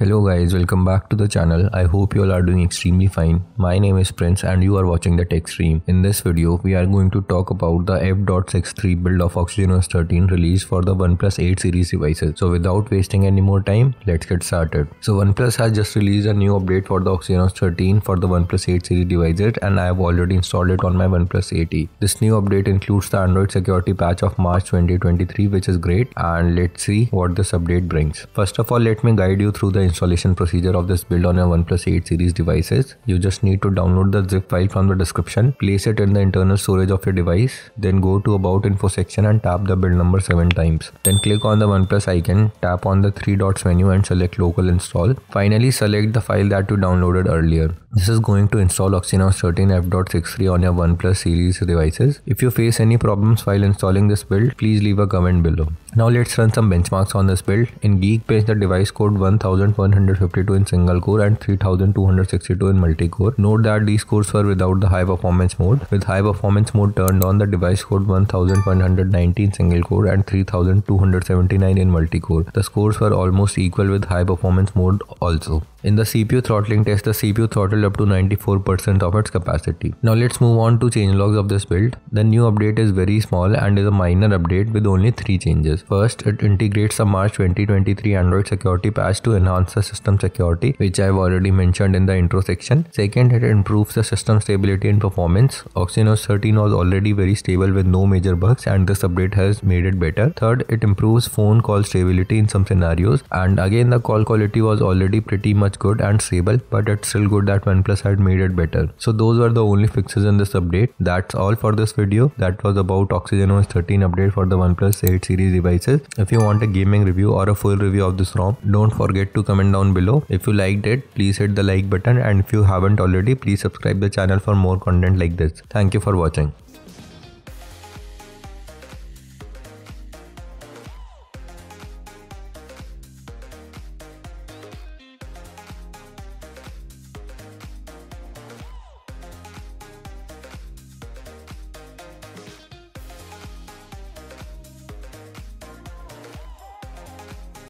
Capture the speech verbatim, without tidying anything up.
Hello guys, welcome back to the channel. I hope you all are doing extremely fine. My name is Prince and you are watching the Tech Stream. In this video, we are going to talk about the F sixty-three build of OxygenOS thirteen released for the OnePlus eight series devices. So without wasting any more time, let's get started. So OnePlus has just released a new update for the OxygenOS thirteen for the OnePlus eight series devices, and I have already installed it on my OnePlus eight E. This new update includes the Android security patch of March twenty twenty-three, which is great, and let's see what this update brings. First of all, let me guide you through the installation installation procedure of this build on your OnePlus eight series devices. You just need to download the zip file from the description, place it in the internal storage of your device, then go to about info section and tap the build number seven times. Then click on the OnePlus icon, tap on the three dots menu and select local install. Finally select the file that you downloaded earlier. This is going to install OxygenOS thirteen F sixty-three on your OnePlus series devices. If you face any problems while installing this build, please leave a comment below. Now let's run some benchmarks on this build. In Geekbench, the device code one thousand one hundred fifty-two in single core and three thousand two hundred sixty-two in multi-core. Note that these cores were without the high performance mode. With high performance mode turned on, the device scored one thousand one hundred nineteen in single core and three thousand two hundred seventy-nine in multi-core. The scores were almost equal with high performance mode also. In the C P U throttling test, the C P U throttled up to ninety-four percent of its capacity. Now let's move on to changelogs of this build. The new update is very small and is a minor update with only three changes. First, it integrates the March twenty twenty-three Android security patch to enhance the system security, which I've already mentioned in the intro section. Second, it improves the system stability and performance. OxygenOS thirteen was already very stable with no major bugs, and this update has made it better. Third, it improves phone call stability in some scenarios, and again the call quality was already pretty much good and stable, but it's still good that OnePlus had made it better. So those were the only fixes in this update. That's all for this video. That was about OxygenOS thirteen update for the OnePlus eight series device. If you want a gaming review or a full review of this ROM, don't forget to comment down below. If you liked it, please hit the like button, and if you haven't already, please subscribe the channel for more content like this. Thank you for watching.